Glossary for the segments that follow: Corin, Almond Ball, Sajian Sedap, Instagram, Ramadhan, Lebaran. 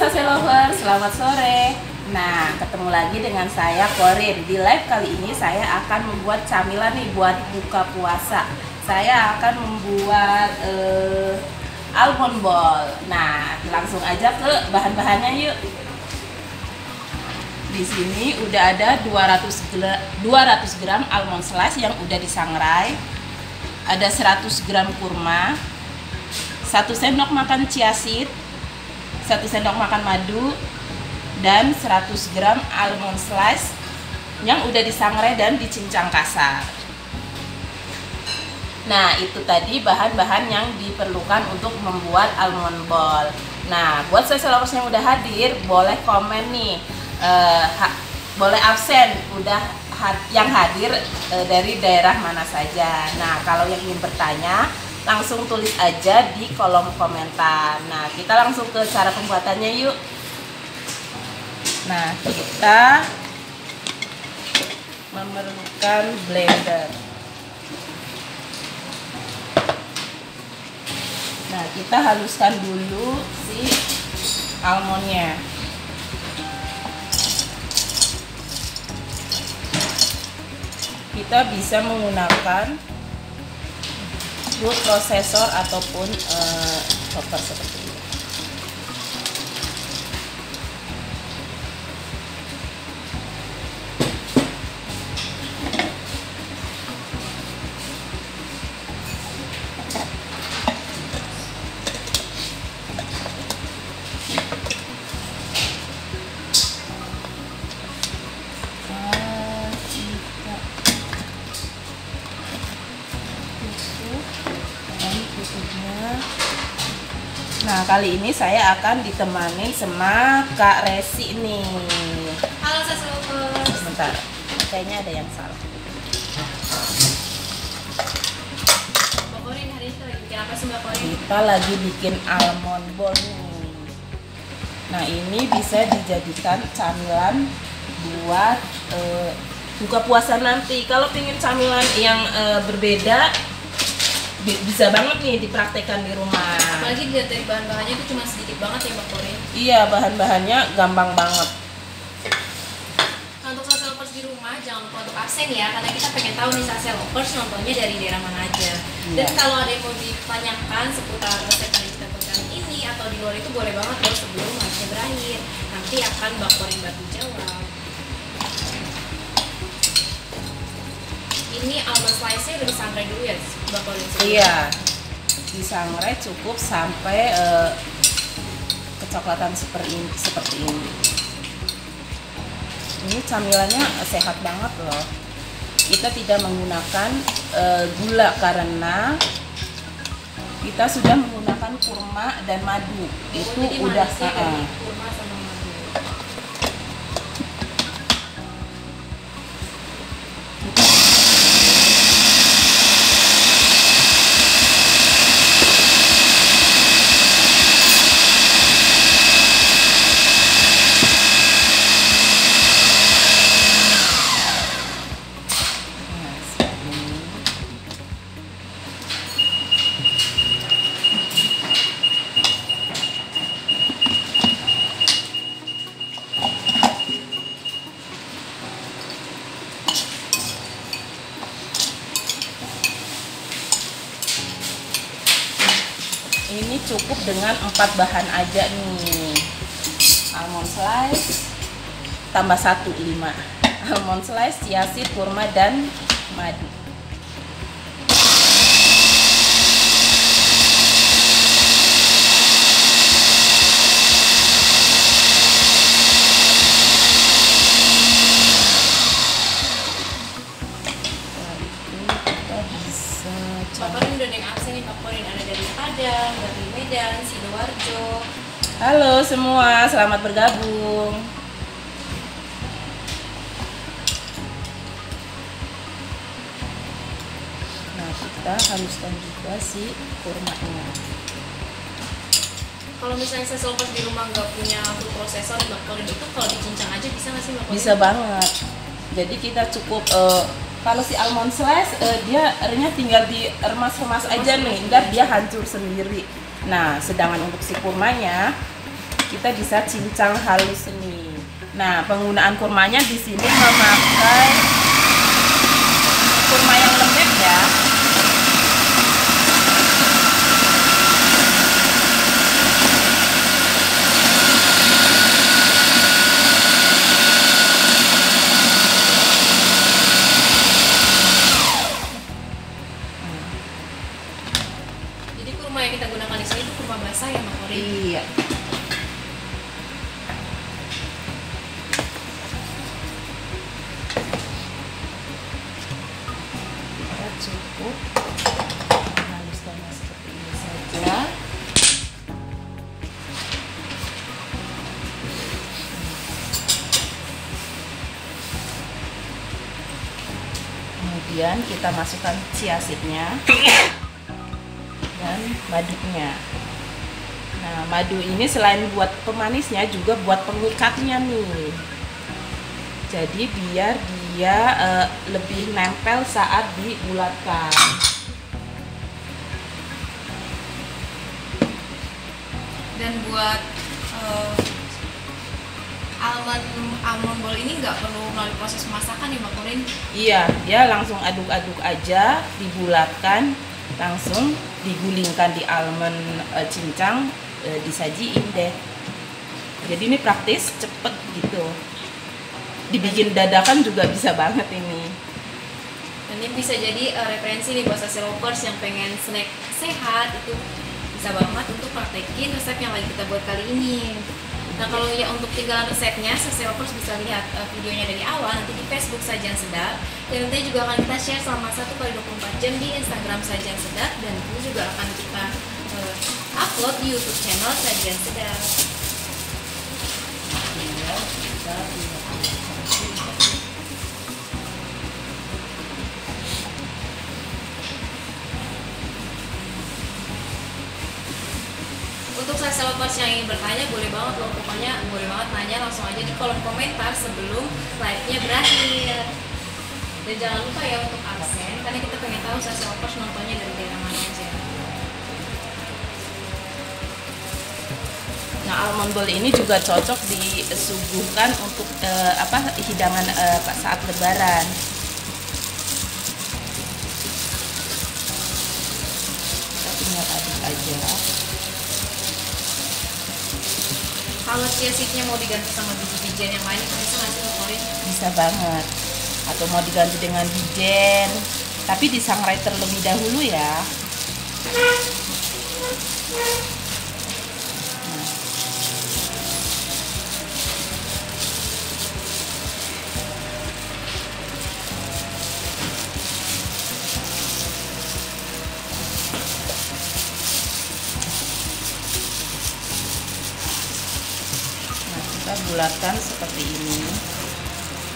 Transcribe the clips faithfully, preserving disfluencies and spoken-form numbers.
Sase Lovers, selamat sore. Nah, ketemu lagi dengan saya Corin. Di live kali ini saya akan membuat camilan nih buat buka puasa. Saya akan membuat uh, Almond Ball. Nah, langsung aja ke bahan-bahannya yuk. Di sini udah ada dua ratus gram almond slice yang udah disangrai. Ada seratus gram kurma, satu sendok makan chia seed, satu sendok makan madu, dan seratus gram almond slice yang udah disangrai dan dicincang kasar. Nah, itu tadi bahan-bahan yang diperlukan untuk membuat almond ball. Nah, buat Sase Lovers yang udah hadir, boleh komen nih, eh, boleh absen udah had yang hadir eh, dari daerah mana saja. Nah, kalau yang ingin bertanya langsung tulis aja di kolom komentar. Nah, kita langsung ke cara pembuatannya yuk. Nah, kita memerlukan blender. Nah, kita haluskan dulu si almondnya. Kita bisa menggunakan food processor ataupun uh, chopper seperti ini. Nah, kali ini saya akan ditemani sama Kak Resi nih. Halo Sase Lovers. Sebentar, kayaknya ada yang salah. Bokorin hari itu bikin apa sih Mbak Korin? Kita lagi bikin almond ball nih. Nah, ini bisa dijadikan camilan buat uh, buka puasa nanti. Kalau pengen camilan yang uh, berbeda, bisa banget nih dipraktekkan di rumah. Apalagi dilihat dari bahan-bahannya itu cuma sedikit banget ya Mbak Corin. Iya, bahan-bahannya gampang banget. Nah, untuk Sase Lovers di rumah jangan lupa untuk absen ya, karena kita pengen tahu nih Sase Lovers nontonnya dari daerah mana aja. Iya. Dan kalau ada yang mau ditanyakan seputar resep yang kita berikan ini atau di luar itu boleh banget loh sebelum matchnya berakhir. Nanti akan Mbak Corin bantu jawab. Ini almond slice-nya udah disangrai dulu ya Mbak Corin? Iya, disangrai cukup sampai uh, kecoklatan seperti ini, seperti ini. Ini camilannya sehat banget loh. Kita tidak menggunakan uh, gula karena kita sudah menggunakan kurma dan madu. Oh, itu udah saat. Ini cukup dengan empat bahan aja nih. Almond slice tambah satu, lima. Almond slice, chia seed, kurma, dan madu. Halo semua, selamat bergabung. Nah, kita haluskan juga si kurmanya. Kalau misalnya Sase Lovers di rumah nggak punya food processor, Mbak Corin itu kalau dicincang aja bisa nggak sih Mbak Corin? Bisa banget. Jadi kita cukup uh, kalau si almond slice uh, dia ernya tinggal di remas-remas aja nih, ntar dia hancur sendiri. Nah, sedangkan untuk si kurmanya kita bisa cincang halus ini. Nah, penggunaan kurmanya di sini memakai kurma yang lembek ya. Cukup haluskannya seperti ini saja. Kemudian kita masukkan chia seed-nya dan madunya. Nah, madu ini selain buat pemanisnya juga buat pengikatnya nih. Jadi biar di dia uh, lebih nempel saat dibulatkan. Dan buat uh, almond almond ball ini nggak perlu melalui proses masakan ya Mbak Corin? Iya, dia langsung aduk-aduk aja, dibulatkan, langsung digulingkan di almond uh, cincang, uh, disajiin deh. Jadi ini praktis, cepet gitu. Dibikin dadakan juga bisa banget ini. Ini bisa jadi uh, referensi nih buat sasi lovers yang pengen snack sehat, itu bisa banget untuk praktekin resep yang lagi kita buat kali ini. Nah, kalau ya untuk tinggalan resepnya, sasi lovers bisa lihat uh, videonya dari awal nanti di Facebook Sajian Sedap, dan nanti juga akan kita share selama satu kali dua puluh empat jam di Instagram Sajian Sedap, dan itu juga akan kita uh, upload di YouTube channel Sajian Sedap. Ya, kita untuk sasi lovers yang ingin bertanya, boleh banget loh, pokoknya boleh banget nanya langsung aja di kolom komentar sebelum live-nya berakhir. Dan jangan lupa ya untuk absen, karena kita pengen tahu sasi lovers nontonnya dari daerah mana aja. Nah, almond ball ini juga cocok disuguhkan untuk eh, apa hidangan eh, saat Lebaran. Kita tinggal aduk aja. Kalau chia seed-nya mau diganti sama biji-bijian yang lain, bisa nggak sih Mbak Corin? Bisa banget. Atau mau diganti dengan bijen, tapi disangrai terlebih dahulu ya. Bulatkan seperti ini,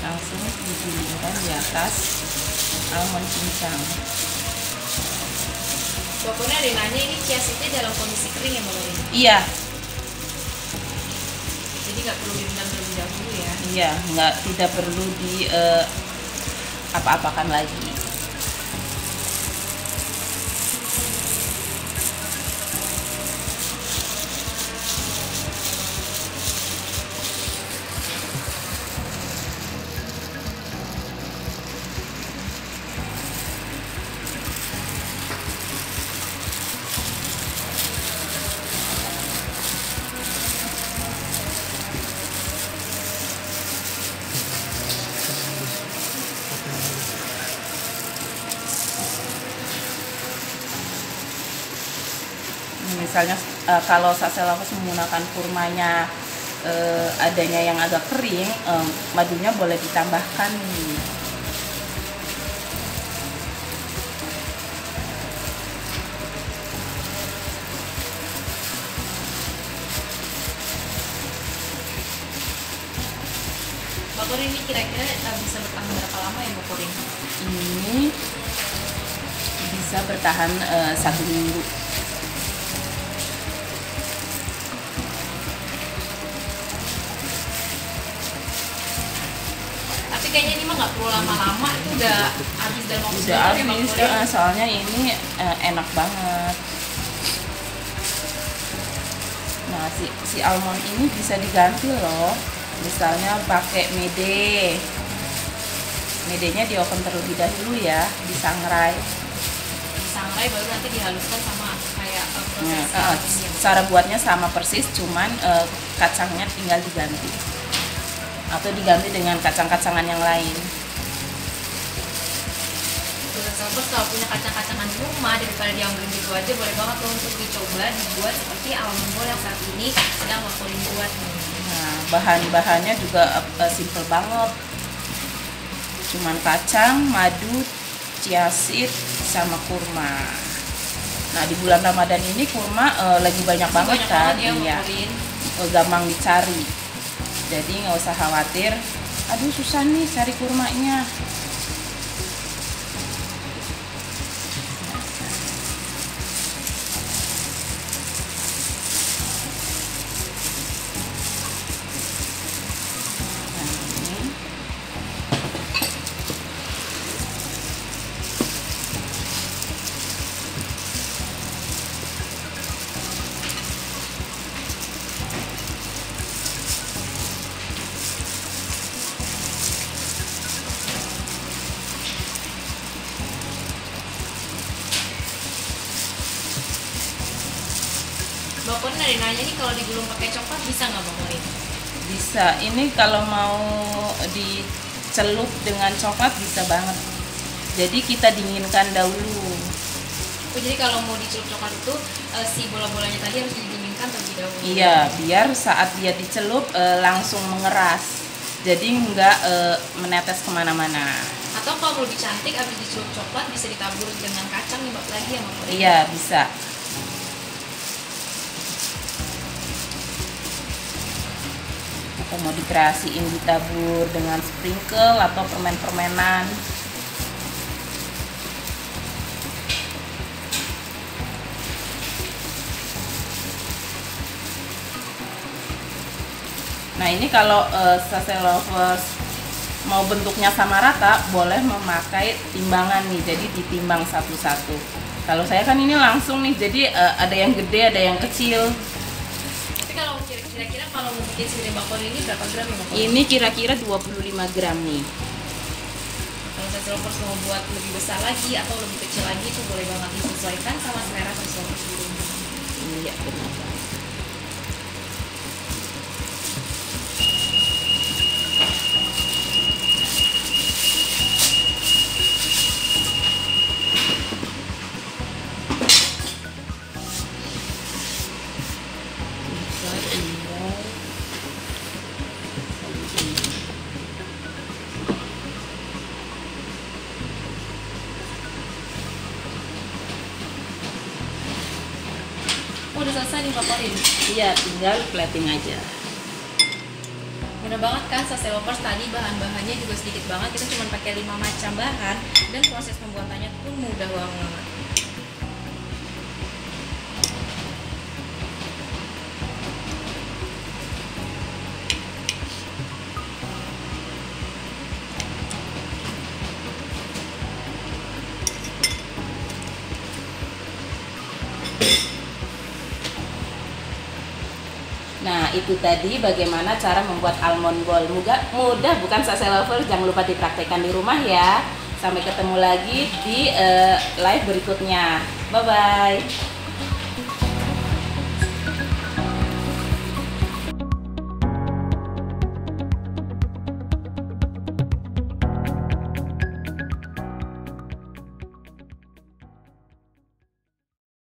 langsung digulingkan di atas almond cincang. Pokoknya ada nanya ini chia seed-nya dalam kondisi kering ya Mbak Corin? Iya. Jadi nggak perlu direndam terlebih dahulu ya? Iya, nggak tidak perlu di eh, apa-apakan lagi. Misalnya e, kalau sasi lovers menggunakan kurmanya e, adanya yang agak kering, e, madunya boleh ditambahkan nih. Mbak Corin, ini kira-kira bisa bertahan berapa lama ya Mbak Corin? Ini bisa bertahan e, satu minggu. Kayaknya ini mah nggak perlu lama-lama, itu udah habis dan mau udah habis, ya, soalnya ini eh, enak banget. Nah, Nah, si, si almond ini bisa diganti loh, misalnya pakai mede. Medenya di oven terlebih dahulu ya, disangrai. Disangrai baru nanti dihaluskan sama kayak uh, proses. Nah, uh, cara buatnya sama persis, cuman uh, kacangnya tinggal diganti atau diganti dengan kacang-kacangan yang lain. Terus kalau punya kacang-kacangan di rumah, daripada diambil gitu aja, boleh banget loh untuk dicoba dibuat seperti almond ball yang saat ini sedang waktu dibuat. Nah, bahan-bahannya juga uh, simple banget, cuman kacang, madu, chiaseed, sama kurma. Nah, di bulan Ramadan ini kurma uh, lagi banyak banget kan, iya, gampang dicari, jadi nggak usah khawatir aduh susah nih cari kurmanya. Mbak Corin ada nanya nih, kalau digulung pakai coklat bisa nggak Mbak Corin? Bisa, ini kalau mau dicelup dengan coklat bisa banget. Jadi kita dinginkan dahulu. Oh, jadi kalau mau dicelup coklat itu si bola-bolanya tadi harus didinginkan terlebih dahulu? Iya, biar saat dia dicelup langsung mengeras. Jadi nggak menetes kemana-mana. Atau kalau mau lebih cantik, habis dicelup coklat bisa ditabur dengan kacang nih Mbak Corin ya Mbak Corin? Iya, bisa. Atau mau dikreasiin ditabur dengan sprinkle atau permen-permenan. Nah, ini kalau uh, sachet lovers mau bentuknya sama rata, boleh memakai timbangan nih, jadi ditimbang satu-satu. Kalau saya kan ini langsung nih, jadi uh, ada yang gede, ada yang kecil. Kira-kira kalau mau bikin sendiri Mbak Corin ini berapa gram ya Mbak Corin? Ini kira-kira dua puluh lima gram nih. Kalau sachet lovers mau buat lebih besar lagi atau lebih kecil lagi itu boleh banget disesuaikan sama selera sachet lovers di rumah. Iya benar. Udah selesai nih Mbak Corin? Iya, tinggal plating aja. Mudah banget kan sachet lovers, tadi bahan-bahannya juga sedikit banget, kita cuma pakai lima macam bahan dan proses pembuatannya pun mudah banget. Nah, itu tadi bagaimana cara membuat almond ball. Mudah, bukan sachet lovers? Jangan lupa dipraktekkan di rumah ya. Sampai ketemu lagi di uh, live berikutnya. Bye-bye.